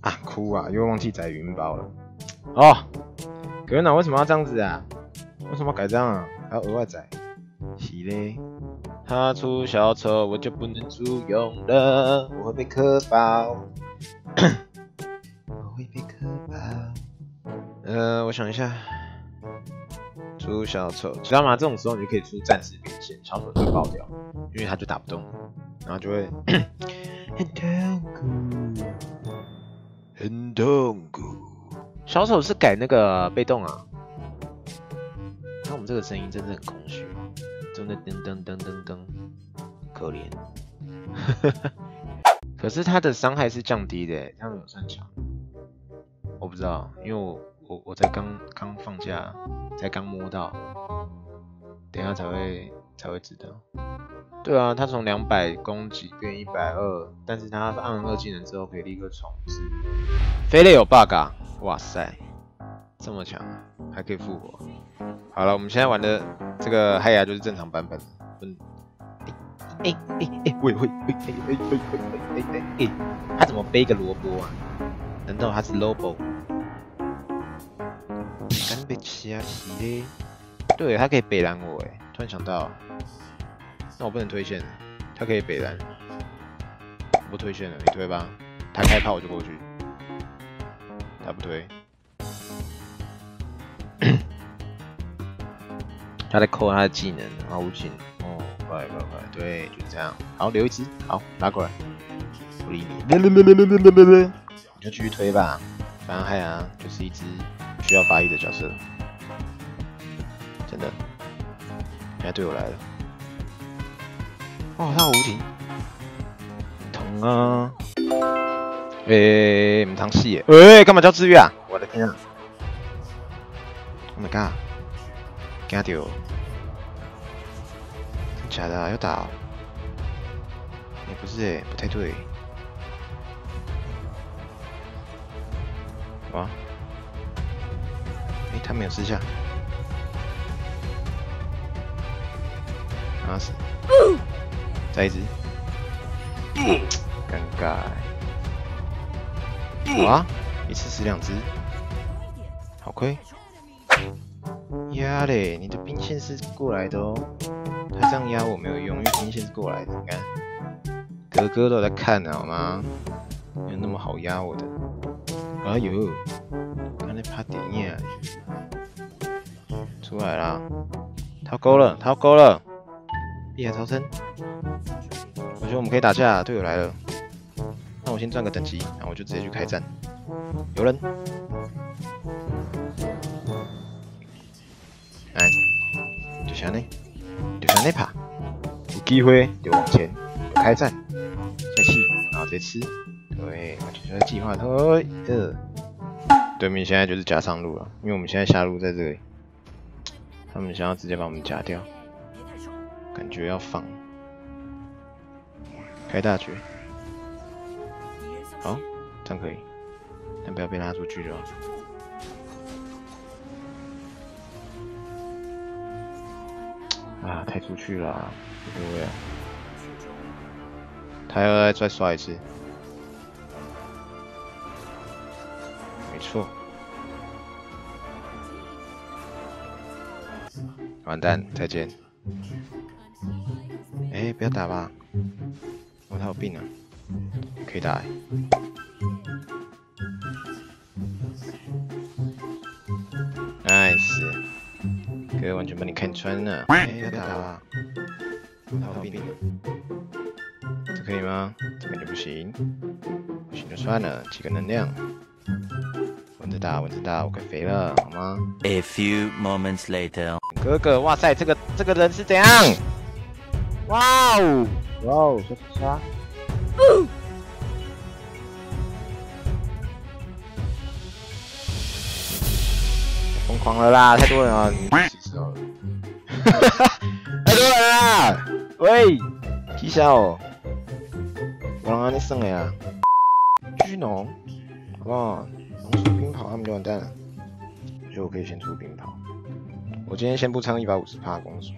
啊，哭啊，又忘记载云包了。哦，葛院长为什么要这样子啊？为什么要改这样啊？还要额外载？是嘞。他出小丑，我就不能租用了，我会被磕爆。我会被磕爆。我想一下。 出小丑，知道吗？这种时候你就可以出暂时变现，小丑就爆掉，因为他就打不动，然后就会很痛苦，很痛苦。小丑是改那个被动啊。看我们这个声音真的很空虚，真的噔噔噔噔噔，可怜。可是他的伤害是降低的，这样有算强？我不知道，因为我才刚放假，才刚摸到，等一下才会知道。对啊，他从200攻击变120，但是他按2技能之后可以立刻重置。飞类有 bug 啊！哇塞，这么强，还可以复活。好了，我们现在玩的这个嗨呀就是正常版本。喂，他怎么背个萝卜啊？难道他是 Lobo？ 干被欺啊皮嘞！对，他可以北蓝我哎，突然想到，那我不能推线，他可以北蓝，我不推线了，你推吧。他开炮我就过去，他不推，他在扣他的技能，然后无情，哦，快，对，就这样，好留一只，好拿过来，不理你，你就继续推吧，反正嗨啊，就是一只。 需要发育的角色，真的，人家队友来了。哦，他无情，疼啊！诶、欸，唔疼死耶！诶、欸，干嘛叫自愈啊？我的天啊 ！Oh my god！ 惊到！真假的、啊？要打、哦？也、欸、不是诶、欸，不太对。哇！ 欸、他没有吃下，打死，再一只，尴尬、欸，哇，一次死2只，好亏，压嘞，你的兵线是过来的哦，他这样压我没有用，因为兵线是过来的，你看，哥哥都有在看好吗？没有那么好压我的，哎呦。 怕点眼，出来啦！掏钩了，掏钩了！碧海潮生，我觉得我们可以打架。队友来了，那我先赚个等级，然后我就直接去开战。有人，来，就向内，就向内爬，有机会就往前开战，再气，然后再吃。对，我就是计划推的。 对面现在就是夹上路了，因为我们现在下路在这里，他们想要直接把我们夹掉，感觉要放，开大局，好，这样可以，但不要被拉出去就好。啊，太出去了、啊，无谓啊，他要再刷一次。 错，完蛋，再见。哎、欸，不要打吧，我他有病啊，可以打、欸。nice， 哥完全把你看穿了。哎、欸，要打吧，我他有病啊，这可以吗？这边就不行，不行就算了，几个能量。 我知道，我快肥了，好吗 ？A few moments later， 哥哥，哇塞，这个人是怎样？哇哦，哇哦，刷！疯狂了啦，太多人了，太多人啦！喂，皮小，我让安尼算的啦，巨农，好不好？ 好，他们就完蛋了。所以我可以先出冰炮。我今天先不唱150%攻速，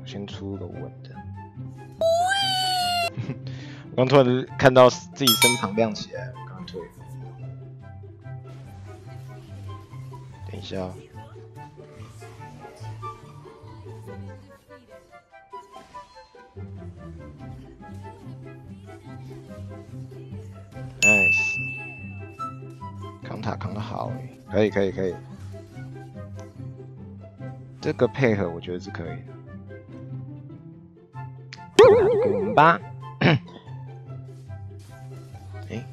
我先出个稳的。我刚突然看到自己身旁亮起来，我刚退。一下。nice， 扛塔扛得好欸，可以可以可以，这个配合我觉得是可以的。 滚吧！哎欸，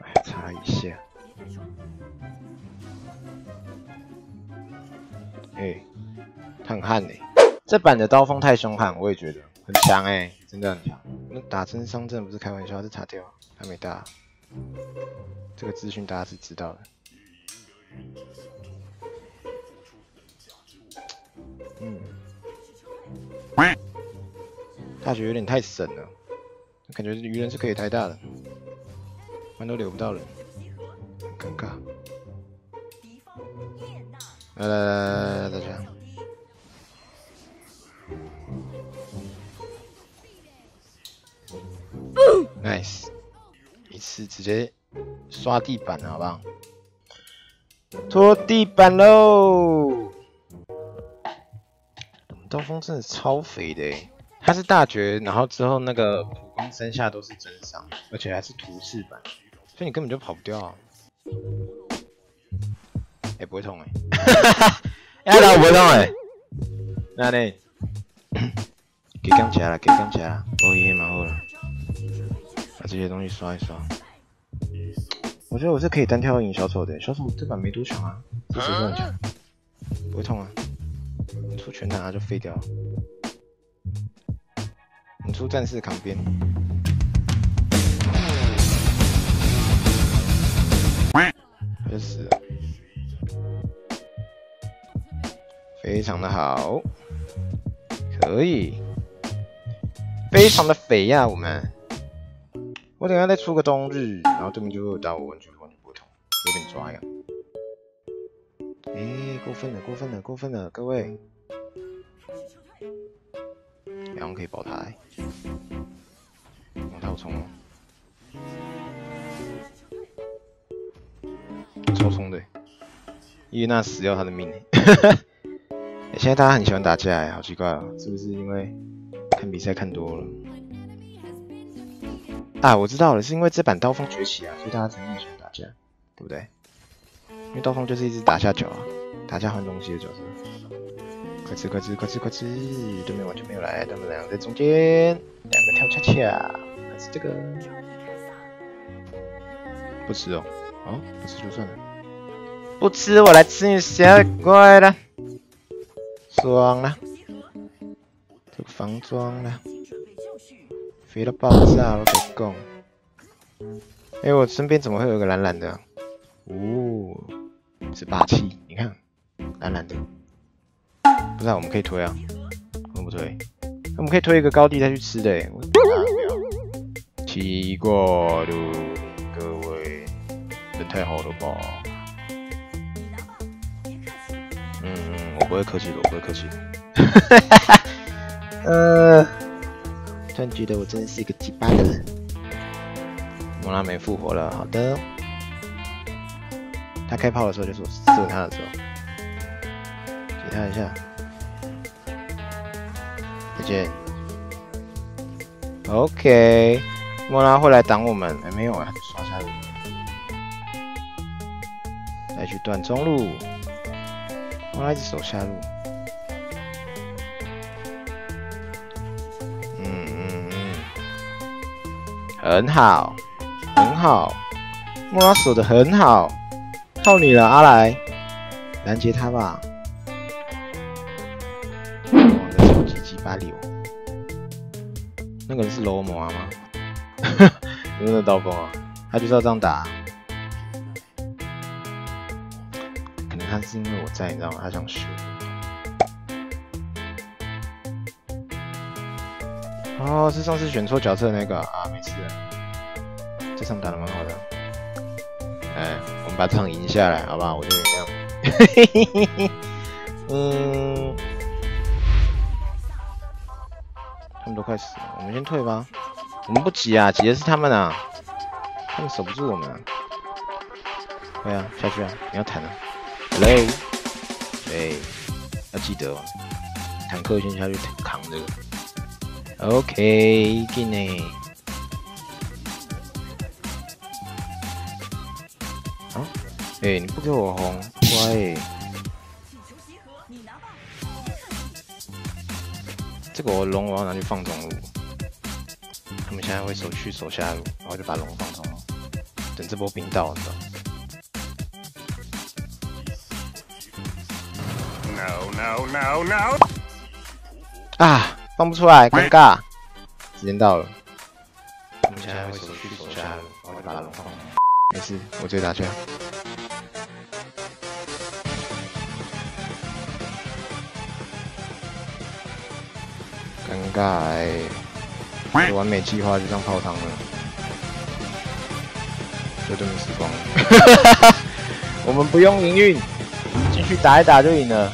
来擦一下。哎，欸，很悍哎，欸！这版的刀锋太凶悍，我也觉得很强哎，欸，真的很强。那打真伤真的不是开玩笑，这擦掉还没打。这个资讯大家是知道的。 嗯，大学有点太神了，感觉鱼人是可以太大了，反正都留不到人，很尴尬。来来来来来，大家，nice， 一次直接刷地板，好不好？拖地板喽！ 刀锋真的超肥的欸，他是大绝，然后之后那个普攻身下都是真伤，而且还是图示版，所以你根本就跑不掉啊！哎，不会痛哎，哎，老不会痛哎，那呢？给刚起来了，给刚起来了，哦也蛮好了，把这些东西刷一刷。我觉得我是可以单挑赢小丑的，小丑这把没多强啊，这只很强，不会痛啊。 你出拳打他就废掉了，你出战士扛边，他就死了，非常的好，可以，非常的肥呀，啊，我们，我等一下再出个冬日，然后对面就会有打我，完全不会痛，就被你抓呀。 哎，欸，过分了，过分了，过分了，各位！然后，欸，可以保他，欸，他有冲哦，超冲的，欸，伊娜死掉他的命，欸欸。现在大家很喜欢打架，欸，好奇怪哦，是不是因为看比赛看多了？啊，我知道了，是因为这版刀锋崛起啊，所以大家才那么喜欢打架，对不对？ 因为刀锋就是一直打下脚啊，打下换东西的角色。快吃快吃快吃快吃！对面完全没有来，他们两个在中间，两个跳恰恰，还是这个？不吃哦，哦，不吃就算了。不吃我来吃你小怪了，爽了，这个防装了，肥到爆炸了，我讲。哎，我身边怎么会有一个蓝蓝的啊？哦。 是霸气，你看，蓝蓝的，不知道我们可以推啊，我不推，我们可以推一个高地再去吃的，欸，我打不了，奇怪了，各位，人太好了吧？嗯，我不会客气的，我不会客气的，突然觉得我真的是一个鸡巴的人，莫拉梅复活了，好的。 他开炮的时候就是我射他的时候，给他一下，再见。OK， 莫拉会来挡我们，哎，没有啊，刷下路，再去断中路，莫拉一直守下路。嗯嗯嗯，很好，很好，莫拉守得很好。 靠你了，阿来，拦截他吧！我的手机鸡巴里我，那个人是罗摩啊吗？真的刀锋啊，他就是要这样打，啊。可能他是因为我在，你知道吗？他想输。哦，是上次选错角色那个啊，没事了，这场打得蛮好的。 哎，我们把这场赢下来，好不好？我就原谅。嗯，他们都快死了，我们先退吧。我们不急啊，急的是他们啊。他们守不住我们啊！对啊，下去啊！你要坦啊 ！Hello， 对，要记得哦，坦克先下去扛这个。OK， 进嘞。啊？哎，你不给我红，乖。这个我龙我要拿去放中路，他们现在会守去守下路，然后就把龙放中路。 等这波兵到了。No！ 啊，放不出来，尴尬。时间到了。我们现在会手续手下，我就把龙放。没事，我追打去。尴尬欸，完美计划就这样泡汤了。 就这么时光了，我们不用营运，继续打一打就赢了。